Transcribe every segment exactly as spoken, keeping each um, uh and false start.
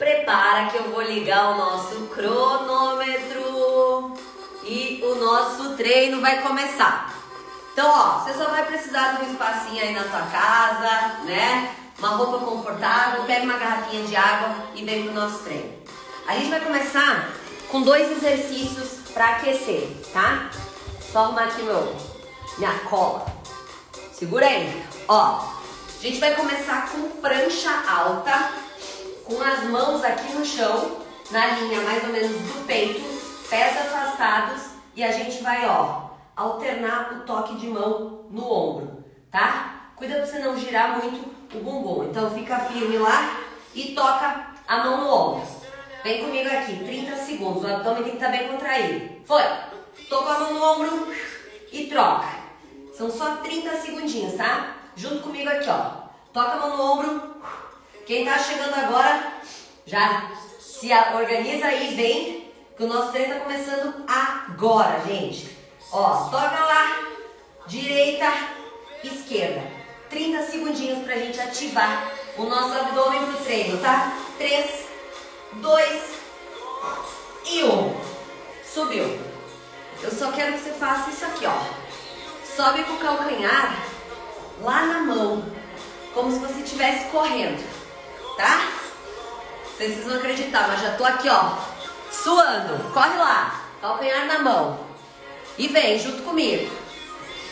Prepara que eu vou ligar o nosso cronômetro e o nosso treino vai começar. Então, ó, você só vai precisar de um espacinho aí na sua casa, né? Uma roupa confortável, pega uma garrafinha de água e vem pro nosso treino. A gente vai começar com dois exercícios para aquecer, tá? Só arrumar aqui meu, minha cola. Segura aí. Ó, a gente vai começar com prancha alta, com as mãos aqui no chão, na linha mais ou menos do peito, pés afastados, e a gente vai, ó, alternar o toque de mão no ombro, tá? Cuida pra você não girar muito o bumbum. Então fica firme lá e toca a mão no ombro. Vem comigo aqui, trinta segundos. O abdômen tem que estar bem contraído. Foi! Toca a mão no ombro e troca. São só trinta segundinhos, tá? Junto comigo aqui, ó. Toca a mão no ombro. Quem tá chegando agora, já se organiza aí bem, que o nosso treino tá começando agora, gente. Ó, toca lá, direita, esquerda. trinta segundinhos pra gente ativar o nosso abdômen pro treino, tá? três, dois e um. Subiu. Eu só quero que você faça isso aqui, ó. Sobe com o calcanhar lá na mão, como se você estivesse correndo, tá? Vocês vão acreditar, mas já tô aqui, ó, suando. Corre lá, calcanhar na mão. E vem junto comigo.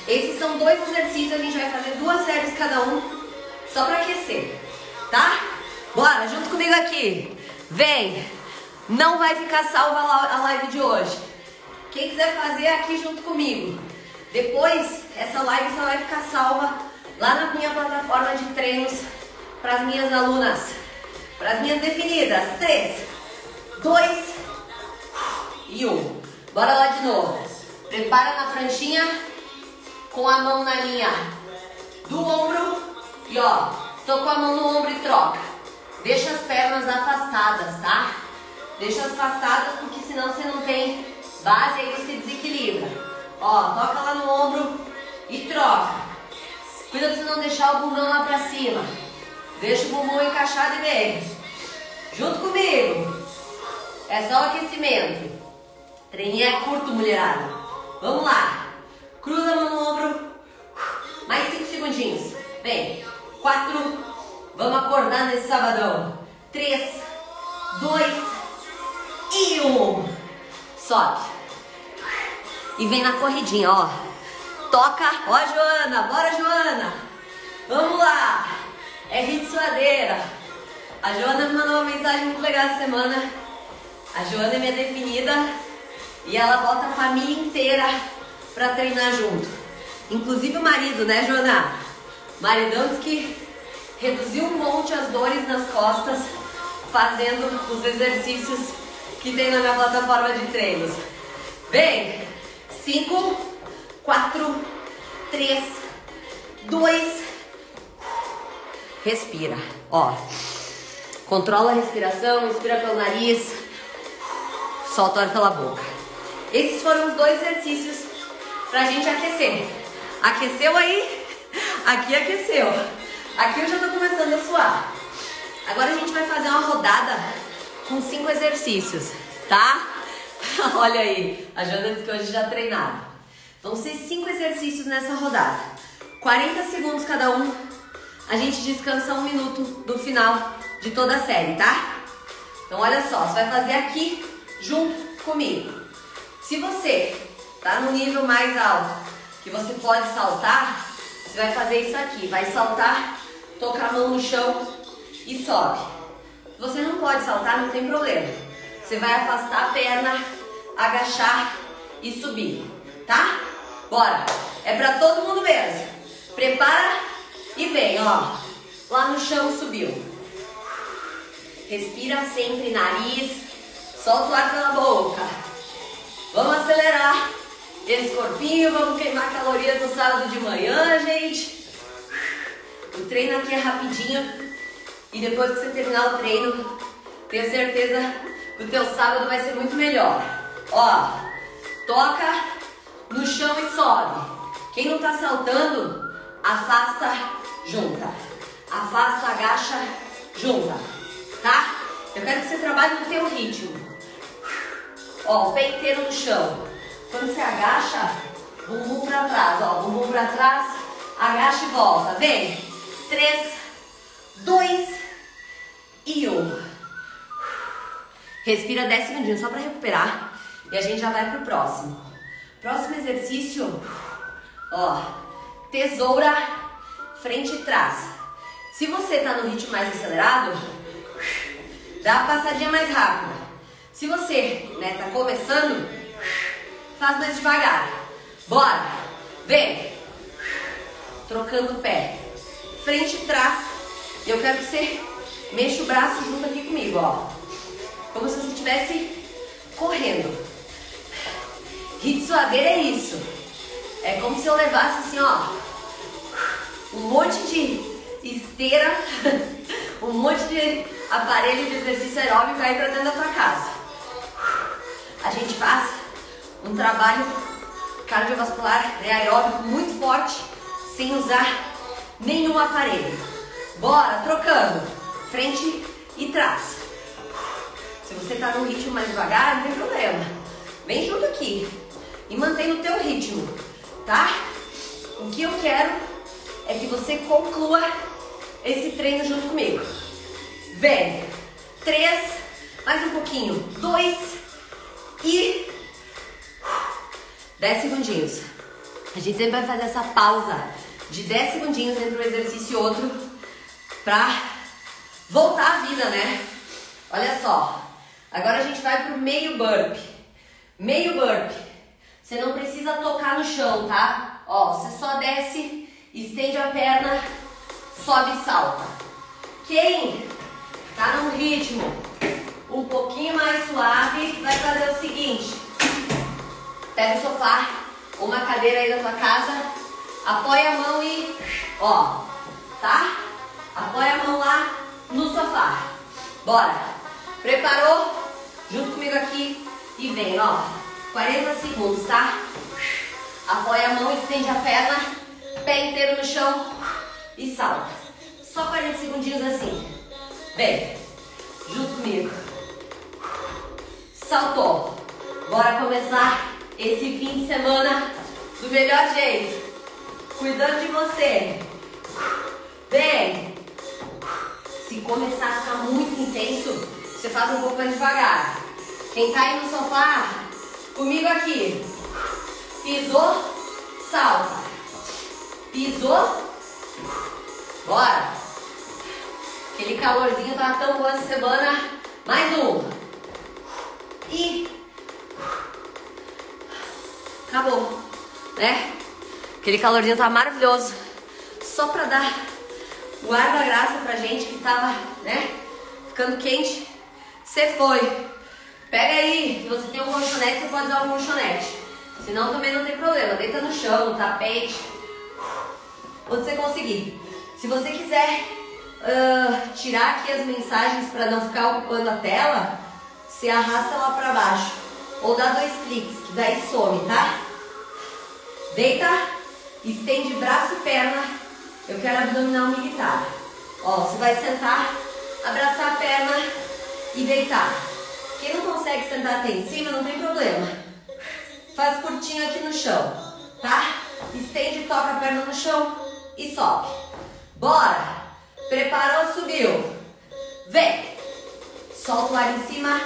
Esses são dois exercícios, a gente vai fazer duas séries cada um, só pra aquecer, tá? Bora, junto comigo aqui. Vem. Não vai ficar salva a live de hoje. Quem quiser fazer aqui junto comigo. Depois, essa live só vai ficar salva lá na minha plataforma de treinos para as minhas alunas, para as minhas definidas. três, dois e um. Bora lá de novo. Prepara na pranchinha com a mão na linha do ombro e ó, tocou a mão no ombro e troca. Deixa as pernas afastadas, tá? Deixa as afastadas porque senão você não tem base, aí você desequilibra. Ó, toca lá no ombro e troca. Cuida pra você não deixar o bumbum lá pra cima. Deixa o bumbum encaixado e vem. Junto comigo. É só o aquecimento. Treininho é curto, mulherada. Vamos lá. Cruza a mão no ombro. Mais cinco segundinhos. Vem. quatro. Vamos acordar nesse sabadão. três, dois e um. Sobe. E vem na corridinha, ó. Toca. Ó, Joana. Bora, Joana. Vamos lá. É hit suadeira. A Joana me mandou uma mensagem muito legal essa semana. A Joana é minha definida. E ela bota a família inteira pra treinar junto. Inclusive o marido, né, Joana? Maridão diz que reduziu um monte as dores nas costas fazendo os exercícios que tem na minha plataforma de treinos. Vem! cinco, quatro, três, dois. Respira, ó. Controla a respiração, respira pelo nariz. Solta o ar pela boca. Esses foram os dois exercícios pra gente aquecer. Aqueceu aí? Aqui aqueceu. Aqui eu já tô começando a suar. Agora a gente vai fazer uma rodada com cinco exercícios, tá? Olha aí, a Joana disse que hoje já treinaram. Vão ser cinco exercícios nessa rodada. quarenta segundos cada um. A gente descansa um minuto do final de toda a série, tá? Então olha só, você vai fazer aqui junto comigo. Se você tá no nível mais alto, que você pode saltar, você vai fazer isso aqui. Vai saltar, tocar a mão no chão e sobe. Se você não pode saltar, não tem problema. Você vai afastar a perna, agachar e subir, tá? Bora! É pra todo mundo mesmo. Prepara e vem, ó. Lá no chão, subiu. Respira sempre, nariz. Solta o ar pela boca. Vamos acelerar esse corpinho, vamos queimar calorias no sábado de manhã, gente. O treino aqui é rapidinho e depois que você terminar o treino, tenho certeza que o teu sábado vai ser muito melhor. Ó, toca no chão e sobe. Quem não tá saltando, afasta, junta. Afasta, agacha, junta, tá? Eu quero que você trabalhe no teu ritmo. Ó, o pé inteiro no chão. Quando você agacha, bumbum pra trás, ó, bumbum pra trás, agacha e volta. Vem. Três, dois e um. Respira dez segundinhos só pra recuperar. E a gente já vai pro próximo. Próximo exercício, ó, tesoura, frente e trás. Se você tá no ritmo mais acelerado, dá a passadinha mais rápida. Se você, né, tá começando, faz mais devagar. Bora, vem. Trocando o pé. Frente e trás. Eu quero que você mexa o braço junto aqui comigo, ó. Como se você estivesse correndo. Hit suaveira é isso. É como se eu levasse assim, ó, um monte de esteira, um monte de aparelho de exercício aeróbico aí pra dentro da tua casa. A gente faz um trabalho cardiovascular, né, aeróbico muito forte, sem usar nenhum aparelho. Bora, trocando. Frente e trás. Se você tá num ritmo mais devagar, não tem problema. Vem junto aqui. E mantém o teu ritmo, tá? O que eu quero é que você conclua esse treino junto comigo. Vem. Três. Mais um pouquinho. Dois. E... Dez segundinhos. A gente sempre vai fazer essa pausa de dez segundinhos entre um exercício e outro pra voltar à vida, né? Olha só. Agora a gente vai pro meio burp. Meio burp. Você não precisa tocar no chão, tá? Ó, você só desce, estende a perna, sobe e salta. Quem tá num ritmo um pouquinho mais suave, vai fazer o seguinte. Pega o sofá ou uma cadeira aí da tua casa, apoia a mão e, ó, tá? Apoia a mão lá no sofá. Bora. Preparou? Junto comigo aqui e vem, ó. quarenta segundos, tá? Apoia a mão, estende a perna, pé inteiro no chão e salta. Só quarenta segundinhos assim. Vem, junto comigo. Saltou. Bora começar esse fim de semana do melhor jeito. Cuidando de você. Vem. Se começar a ficar muito intenso, você faz um pouco mais devagar. Quem tá aí no sofá... Comigo aqui. Pisou, salta. Pisou. Bora. Aquele calorzinho tava tão bom essa semana. Mais um. E acabou, né? Aquele calorzinho tá maravilhoso. Só pra dar o ar da graça pra gente que tava, né, ficando quente. Você foi. Pega aí, se você tem um colchonete, você pode usar um colchonete. Se não, também não tem problema. Deita no chão, no tapete, onde você conseguir. Se você quiser uh, tirar aqui as mensagens para não ficar ocupando a tela, você arrasta lá para baixo. Ou dá dois cliques, que daí some, tá? Deita, estende braço e perna. Eu quero abdominal militar. Ó, você vai sentar, abraçar a perna e deitar. Quem não consegue sentar até em cima, não tem problema. Faz curtinho aqui no chão, tá? Estende, toca a perna no chão e sobe. Bora! Preparou, subiu. Vem! Solta o ar em cima.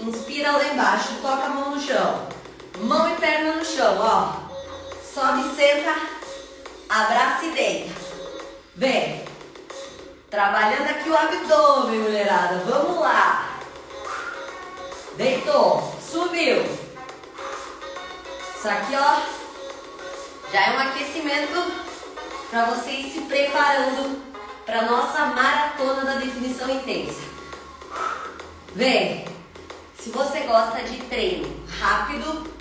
Inspira lá embaixo, toca a mão no chão. Mão e perna no chão, ó. Sobe, senta, abraça e deita. Vem! Trabalhando aqui o abdômen, mulherada. Vamos lá! Deitou, subiu. Isso aqui, ó, já é um aquecimento para você ir se preparando para nossa maratona da definição intensa. Vem. Se você gosta de treino rápido,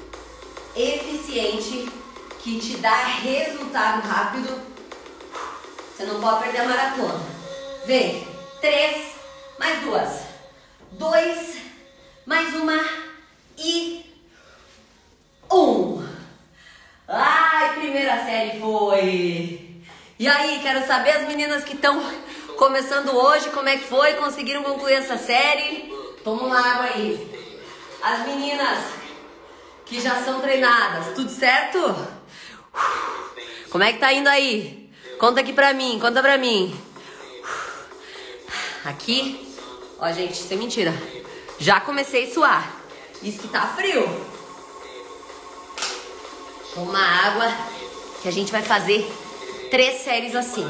eficiente, que te dá resultado rápido, você não pode perder a maratona. Vem. Três, mais duas. Dois. Mais uma e um. Ai, primeira série foi. E aí, quero saber as meninas que estão Começando hoje, como é que foi? Conseguiram concluir essa série? Toma uma água aí. As meninas que já são treinadas, tudo certo? Como é que tá indo aí? Conta aqui pra mim, conta pra mim. Aqui, ó gente, isso é mentira. Já comecei a suar. Isso que tá frio. Toma uma água que a gente vai fazer três séries assim,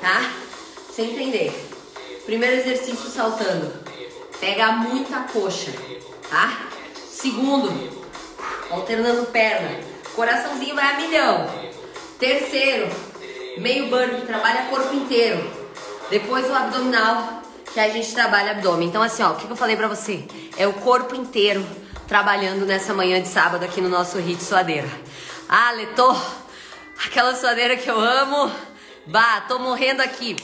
tá? Sem entender. Primeiro exercício saltando. Pega muita coxa, tá? Segundo, alternando perna. Coraçãozinho vai a milhão. Terceiro, meio burpee, trabalha corpo inteiro. Depois o abdominal, que a gente trabalha abdômen. Então assim, ó, o que eu falei pra você? É o corpo inteiro trabalhando nessa manhã de sábado aqui no nosso Hit Suadeira. Ah, Letô, aquela suadeira que eu amo. Bah, tô morrendo aqui.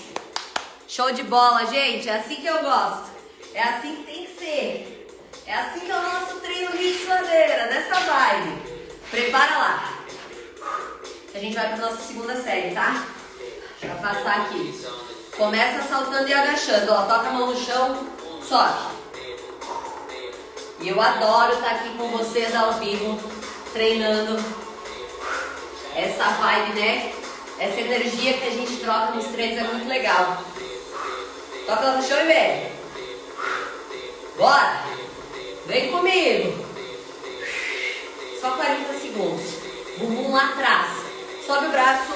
Show de bola, gente. É assim que eu gosto. É assim que tem que ser. É assim que é o nosso treino Hit Suadeira, nessa vibe. Prepara lá. A gente vai pra nossa segunda série, tá? Deixa eu afastar aqui. Começa saltando e agachando, ó. Toca a mão no chão, sobe. E eu adoro estar aqui com vocês ao vivo, treinando essa vibe, né? Essa energia que a gente troca nos treinos é muito legal. Toca lá no chão e vem. Bora! Vem comigo! Só quarenta segundos. Bumbum lá atrás. Sobe o braço,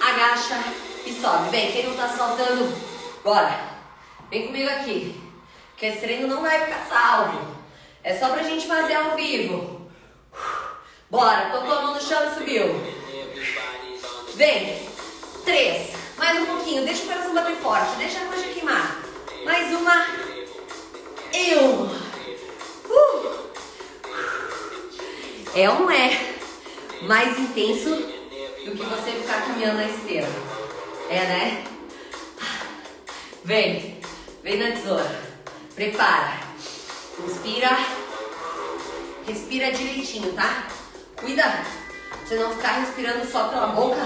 agacha e sobe. Vem, quem não tá saltando, bora. Vem comigo aqui. Porque esse treino não vai ficar salvo. É só pra gente fazer ao vivo. Bora, tocou a mão no chão e subiu. Vem. Três. Mais um pouquinho. Deixa o coração bater forte. Deixa a coxa queimar. Mais uma. E uma. Uh. É um é. mais intenso do que você ficar caminhando na esteira. É, né? Vem. Vem na tesoura. Prepara. Inspira. Respira direitinho, tá? Cuida. Você não ficar respirando só pela boca.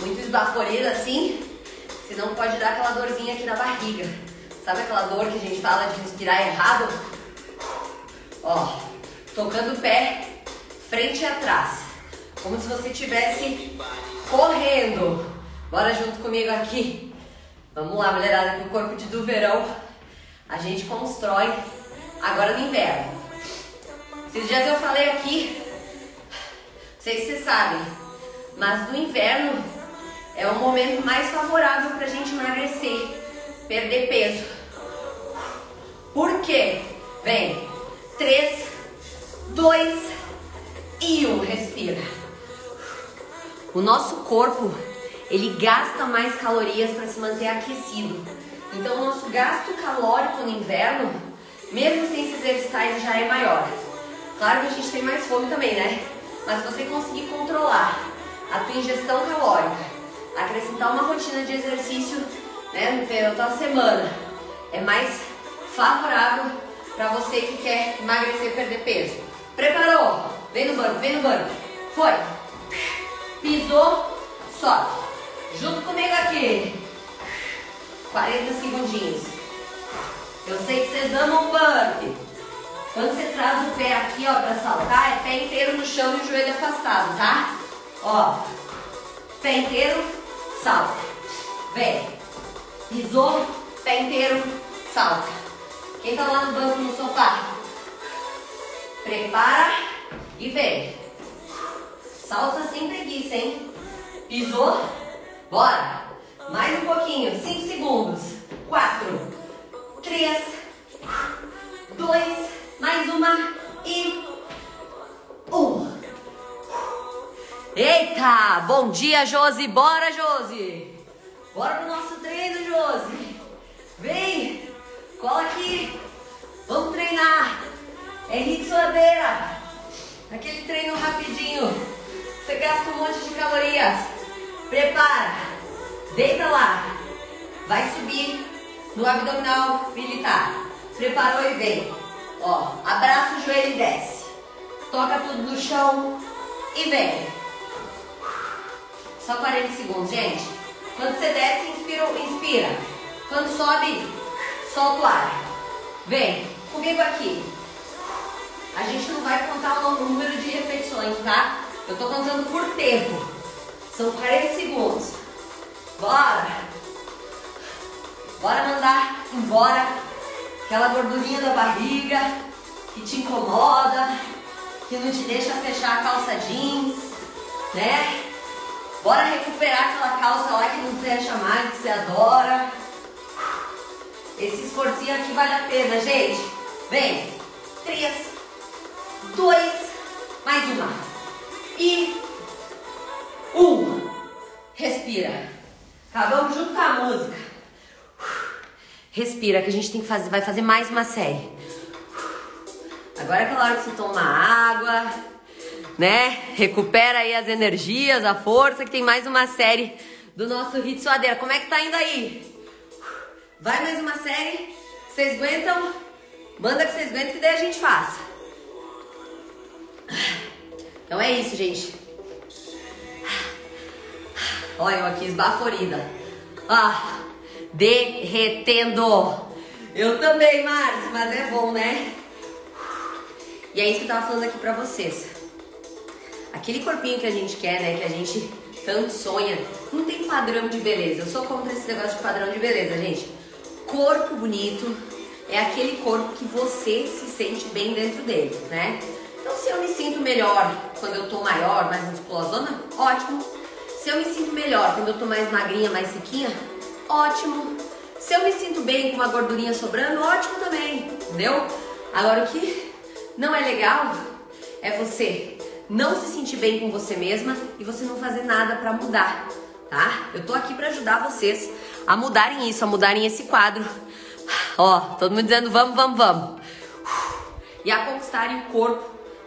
Muito esbaforida assim. Senão pode dar aquela dorzinha aqui na barriga. Sabe aquela dor que a gente fala de respirar errado? Ó. Tocando o pé. Frente e atrás, como se você estivesse correndo. Bora junto comigo aqui. Vamos lá, mulherada, com o corpo de do verão. A gente constrói agora no inverno. Esses dias eu falei aqui, não sei se vocês sabem, mas no inverno é o momento mais favorável pra gente emagrecer, perder peso. Por quê? Vem, três, dois... E um, respira. O nosso corpo, ele gasta mais calorias para se manter aquecido. Então o nosso gasto calórico no inverno, mesmo sem se exercitar, ele já é maior. Claro que a gente tem mais fome também, né? Mas se você conseguir controlar a tua ingestão calórica, acrescentar uma rotina de exercício, né, na tua semana, é mais favorável para você que quer emagrecer e perder peso. Preparou? Vem no banco, vem no banco. Foi. Pisou, sobe. Junto comigo aqui. quarenta segundinhos. Eu sei que vocês amam o burpee. Quando você traz o pé aqui, ó, pra saltar, é pé inteiro no chão e o joelho afastado, tá? Ó. Pé inteiro, salta. Vem. Pisou, pé inteiro, salta. Quem tá lá no banco, no sofá? Prepara. E vem. Salta sem preguiça, hein? Pisou? Bora. Mais um pouquinho. cinco segundos. quatro, três, dois, mais uma e um. Eita! Bom dia, Josi. Bora, Josi. Bora pro nosso treino, Josi. Vem. Cola aqui. Vamos treinar. É Hit Suadeira. Aquele treino rapidinho, você gasta um monte de calorias. Prepara, deita lá, vai subir no abdominal militar. Preparou e vem. Ó, abraça o joelho e desce. Toca tudo no chão e vem. Só quarenta segundos, gente. Quando você desce, inspira, inspira. Quando sobe, solta o ar. Vem, comigo aqui. A gente não vai contar o número de repetições, tá? Eu tô contando por tempo. São quarenta segundos. Bora! Bora mandar embora aquela gordurinha da barriga que te incomoda, que não te deixa fechar a calça jeans, né? Bora recuperar aquela calça lá que não fecha mais, que você adora. Esse esforcinho aqui vale a pena, gente. Vem. Três, dois, mais uma. E um. Respira. Acabamos junto com a música. Respira, que a gente tem que fazer, vai fazer mais uma série. Agora é aquela hora que você toma água, né? Recupera aí as energias, a força, que tem mais uma série do nosso Hit Suadeira. Como é que tá indo aí? Vai mais uma série. Vocês aguentam? Manda que vocês aguentam, que daí a gente faça. Então é isso, gente. Olha eu aqui esbaforida. Ah... derretendo. Eu também, Márcio, mas é bom, né? E é isso que eu tava falando aqui pra vocês. Aquele corpinho que a gente quer, né? Que a gente tanto sonha. Não tem padrão de beleza. Eu sou contra esse negócio de padrão de beleza, gente. Corpo bonito é aquele corpo que você se sente bem dentro dele, né? Então, se eu me sinto melhor quando eu tô maior, mais musculosona, ótimo. Se eu me sinto melhor quando eu tô mais magrinha, mais sequinha, ótimo. Se eu me sinto bem com uma gordurinha sobrando, ótimo também, entendeu? Agora, o que não é legal é você não se sentir bem com você mesma e você não fazer nada pra mudar, tá? Eu tô aqui pra ajudar vocês a mudarem isso, a mudarem esse quadro. Ó, todo mundo dizendo vamos, vamos, vamos. E a conquistarem o corpo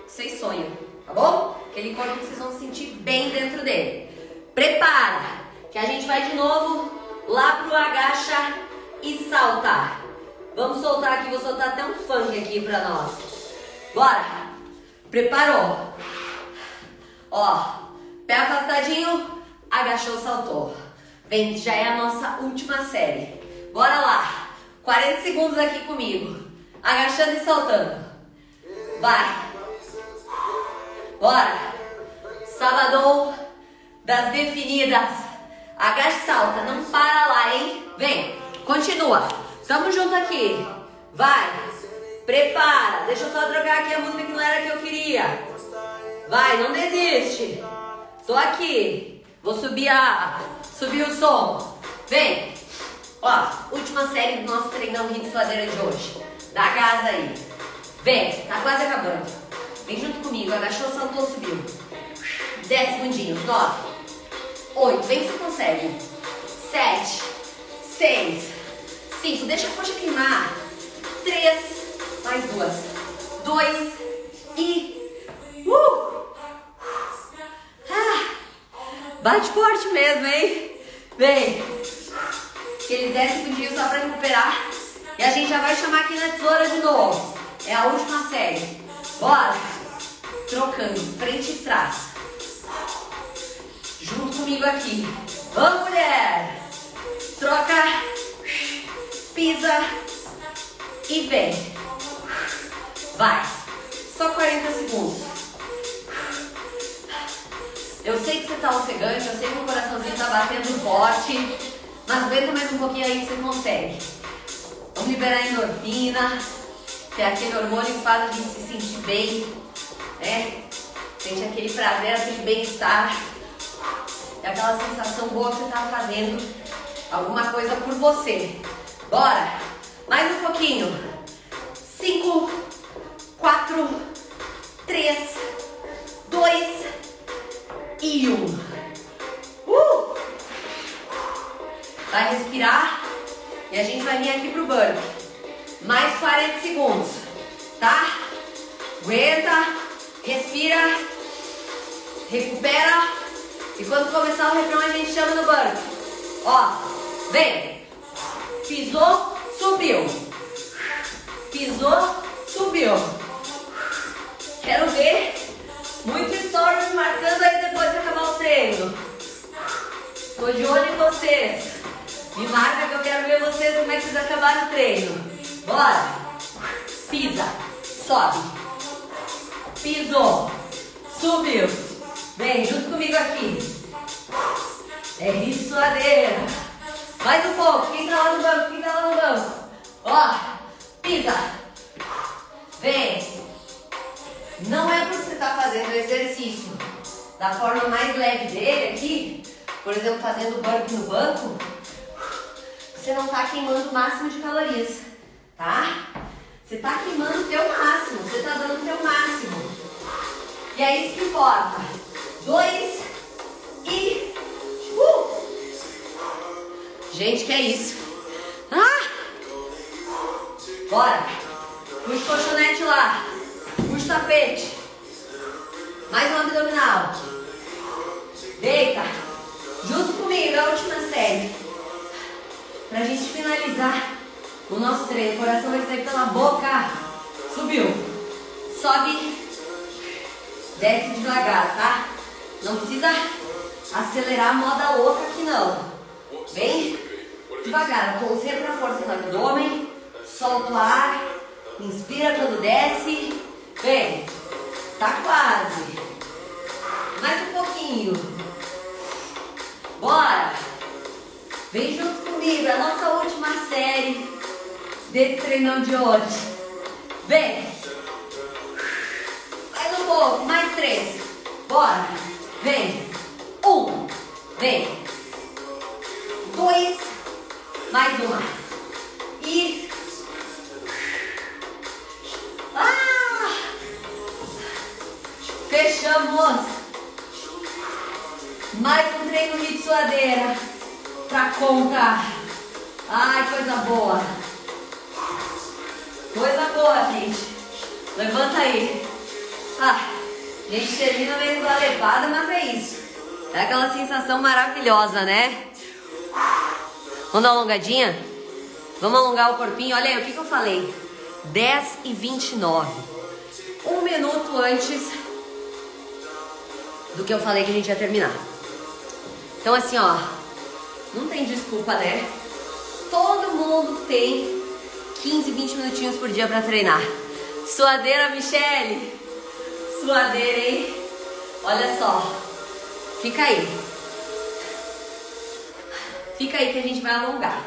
que vocês sonham, tá bom? Aquele corpo que vocês vão se sentir bem dentro dele. Prepara, que a gente vai de novo... lá pro agacha e salta. Vamos soltar aqui, vou soltar até um funk aqui pra nós. Bora. Preparou. Ó, pé afastadinho, agachou, saltou. Vem, já é a nossa última série. Bora lá. quarenta segundos aqui comigo. Agachando e saltando. Vai. Bora. Sabadão das definidas. Agacha e salta, não para lá, hein? Vem, continua. Tamo junto aqui. Vai, prepara. Deixa eu só trocar aqui a música que não era a que eu queria. Vai, não desiste. Tô aqui. Vou subir a... subir o som. Vem. Ó, última série do nosso treinão Hit Suadeira de hoje. Dá gás aí. Vem, tá quase acabando. Vem junto comigo. Agachou, saltou, subiu. dez segundinhos. Nove. oito, vem que você consegue. sete, seis, cinco, deixa a coxa queimar. três, mais duas. dois e... Uh! Ah, bate forte mesmo, hein? Vem. Aquele dez segundinhos só pra recuperar. E a gente já vai chamar aqui na tesoura de novo. É a última série. Bora. Trocando, frente e trás. Junto comigo aqui. Vamos, mulher! Troca, pisa e vem. Vai. Só quarenta segundos. Eu sei que você tá ofegante, eu sei que o coraçãozinho tá batendo forte, mas aguenta mais um pouquinho aí que você consegue. Vamos liberar a endorfina, que é aquele hormônio que faz a gente se sentir bem, né? Sente aquele prazer, aquele bem-estar. É aquela sensação boa que você tá fazendo alguma coisa por você. Bora! Mais um pouquinho. Cinco, quatro, três, dois e um. Uh! Vai respirar e a gente vai vir aqui pro burpee. Mais quarenta segundos, tá? Aguenta, respira, recupera. E quando começar o refrão, a gente chama no banco. Ó, vem. Pisou, subiu. Pisou, subiu. Quero ver muitos stories marcando aí depois de acabar o treino. Tô de olho. vocês. Me marca que eu quero ver vocês como é que vocês acabaram o treino. Bora. Pisa. Sobe. Pisou. Subiu. Vem junto comigo aqui. É isso, suadeira. Mais um pouco. Quem tá lá no banco? Quem tá lá no banco? Ó. Pisa. Vem. Não é porque você tá fazendo o exercício da forma mais leve dele aqui, por exemplo, fazendo burpee no banco, você não tá queimando o máximo de calorias, tá? Você tá queimando o teu máximo, você tá dando o teu máximo. E é isso que importa. Dois e... Uh! Gente, que é isso? Ah! Bora! Puxa o colchonete lá. Puxa o tapete. Mais um abdominal. Deita. Junto comigo, a última série. Pra gente finalizar o nosso treino. O coração vai sair pela boca. Subiu. Sobe. Desce devagar, tá? Não precisa acelerar a moda louca aqui, não. Vem devagar. Concentra a força no abdômen. Solta o ar. Inspira quando desce. Vem. Tá quase. Mais um pouquinho. Bora. Vem junto comigo. A nossa última série desse treinão de hoje. Vem. Mais um pouco. Mais três. Bora. Vem. Um. Vem. Dois. Mais uma. E... Fechamos. Mais um treino de suadeira pra contar. Ai, coisa boa. Coisa boa, gente. Levanta aí. Ah, a gente termina meio da levada, mas é isso. É aquela sensação maravilhosa, né? Vamos dar uma alongadinha? Vamos alongar o corpinho. Olha aí, o que, que eu falei? dez e vinte e nove. Um minuto antes... do que eu falei que a gente ia terminar. Então assim, ó, não tem desculpa, né? Todo mundo tem quinze, vinte minutinhos por dia pra treinar. Suadeira, Michele. Suadeira, hein? Olha só. Fica aí. Fica aí que a gente vai alongar.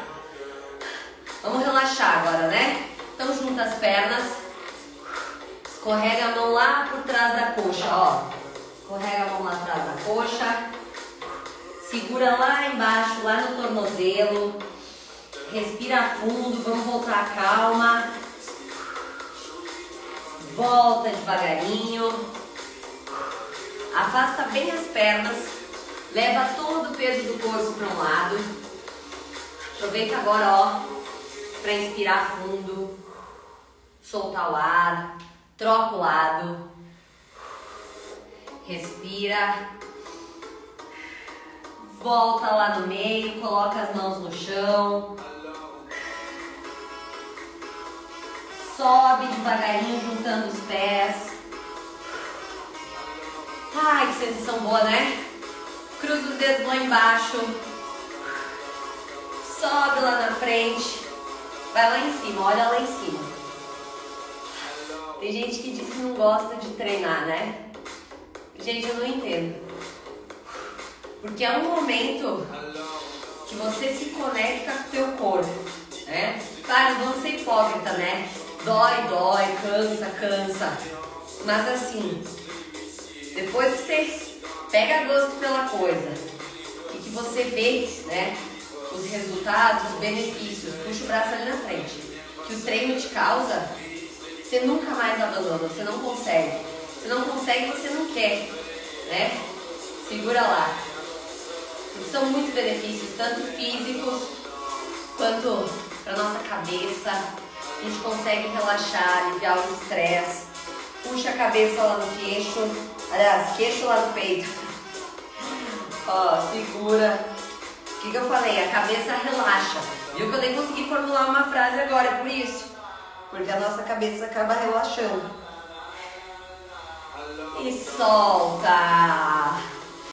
Vamos relaxar agora, né? Então junta as pernas. Escorrega a mão lá por trás da coxa, ó. Escorrega a mão lá atrás da coxa. Segura lá embaixo, lá no tornozelo. Respira fundo. Vamos voltar à calma. Volta devagarinho. Afasta bem as pernas. Leva todo o peso do corpo para um lado. Aproveita agora, ó, para inspirar fundo. Soltar o ar. Troca o lado. Respira, volta lá no meio, coloca as mãos no chão, sobe devagarinho juntando os pés. Ai, que sensação boa, né? Cruza os dedos lá embaixo, sobe lá na frente, vai lá em cima, olha lá em cima. Tem gente que diz que não gosta de treinar, né? Gente, eu não entendo. Porque é um momento que você se conecta com o teu corpo, né? Claro, vamos ser hipócrita, né? Dói, dói, cansa, cansa. Mas assim, depois que você pega gosto pela coisa e que você vê, né, os resultados, os benefícios, puxa o braço ali na frente, que o treino te causa, você nunca mais abandona, você não consegue. Você não consegue, você não quer, né? Segura lá. São muitos benefícios, tanto físicos quanto para nossa cabeça. A gente consegue relaxar, aliviar o estresse. Puxa a cabeça lá no queixo. Aliás, queixo lá no peito. Ó, segura. O que, que eu falei? A cabeça relaxa. Viu que eu nem consegui formular uma frase agora por isso? Porque a nossa cabeça acaba relaxando. E solta!